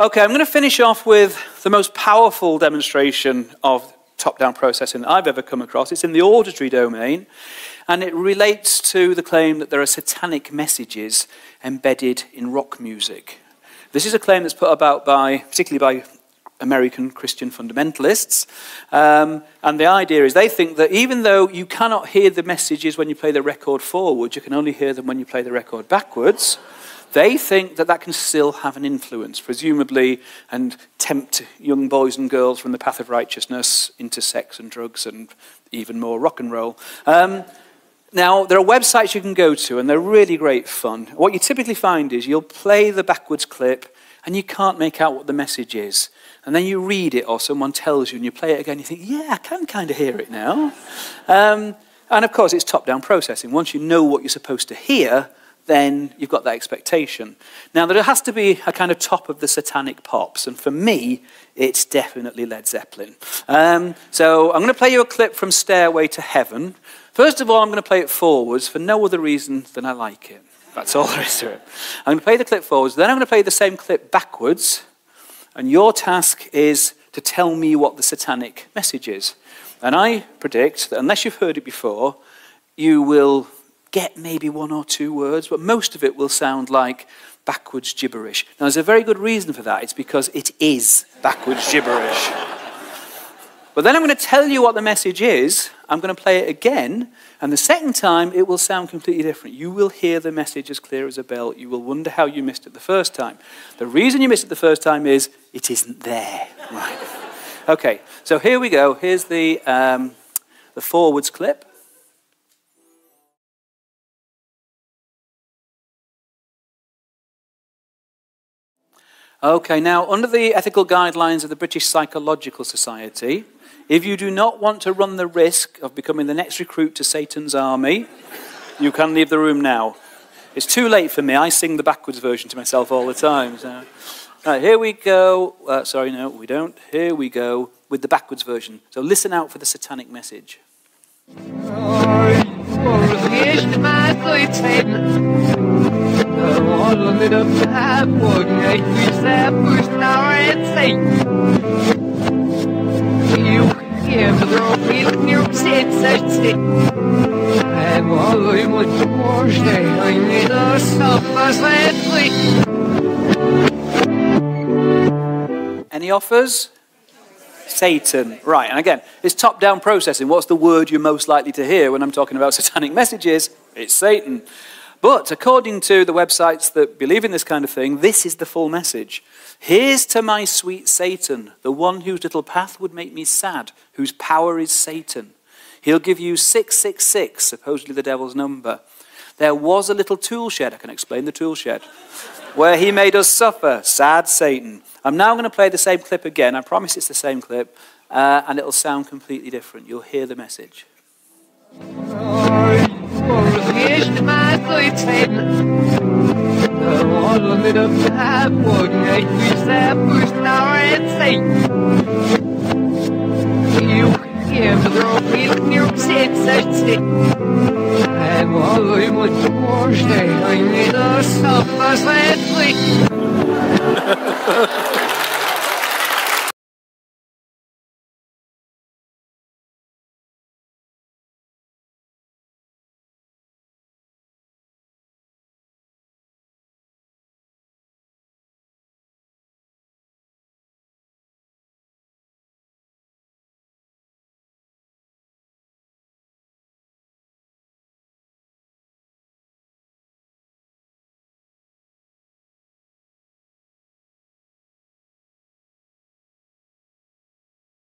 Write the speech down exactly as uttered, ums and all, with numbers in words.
Okay, I'm going to finish off with the most powerful demonstration of top-down processing that I've ever come across. It's in the auditory domain, and it relates to the claim that there are satanic messages embedded in rock music. This is a claim that's put about by, particularly by American Christian fundamentalists, um, and the idea is they think that even though you cannot hear the messages when you play the record forward, you can only hear them when you play the record backwards. They think that that can still have an influence, presumably, and tempt young boys and girls from the path of righteousness into sex and drugs and even more rock and roll. Um, now, there are websites you can go to, and they're really great fun. What you typically find is you'll play the backwards clip, and you can't make out what the message is. And then you read it, or someone tells you, and you play it again, and you think, yeah, I can kind of hear it now. Um, and, of course, it's top-down processing. Once you know what you're supposed to hear, then you've got that expectation. Now, there has to be a kind of top of the satanic pops, and for me, it's definitely Led Zeppelin. Um, so I'm going to play you a clip from Stairway to Heaven. First of all, I'm going to play it forwards for no other reason than I like it. That's all there is to it. I'm going to play the clip forwards, then I'm going to play the same clip backwards, and your task is to tell me what the satanic message is. And I predict that unless you've heard it before, you will get maybe one or two words, but most of it will sound like backwards gibberish. Now, there's a very good reason for that. It's because it is backwards gibberish. But then I'm going to tell you what the message is. I'm going to play it again, and the second time, it will sound completely different. You will hear the message as clear as a bell. You will wonder how you missed it the first time. The reason you missed it the first time is it isn't there. Right. Okay, so here we go. Here's the, um, the forwards clip. Okay, now, under the ethical guidelines of the British Psychological Society, if you do not want to run the risk of becoming the next recruit to Satan's army, you can leave the room now. It's too late for me. I sing the backwards version to myself all the time. So. All right, here we go. Uh, sorry, no, we don't. Here we go with the backwards version. So listen out for the satanic message. Any offers? Satan. Right, and again, it's top-down processing. What's the word you're most likely to hear when I'm talking about satanic messages? It's Satan. But according to the websites that believe in this kind of thing, this is the full message. Here's to my sweet Satan, the one whose little path would make me sad, whose power is Satan. He'll give you six six six, supposedly the devil's number. There was a little tool shed, I can explain the tool shed, where he made us suffer, sad Satan. I'm now going to play the same clip again, I promise it's the same clip, uh, and it'll sound completely different. You'll hear the message.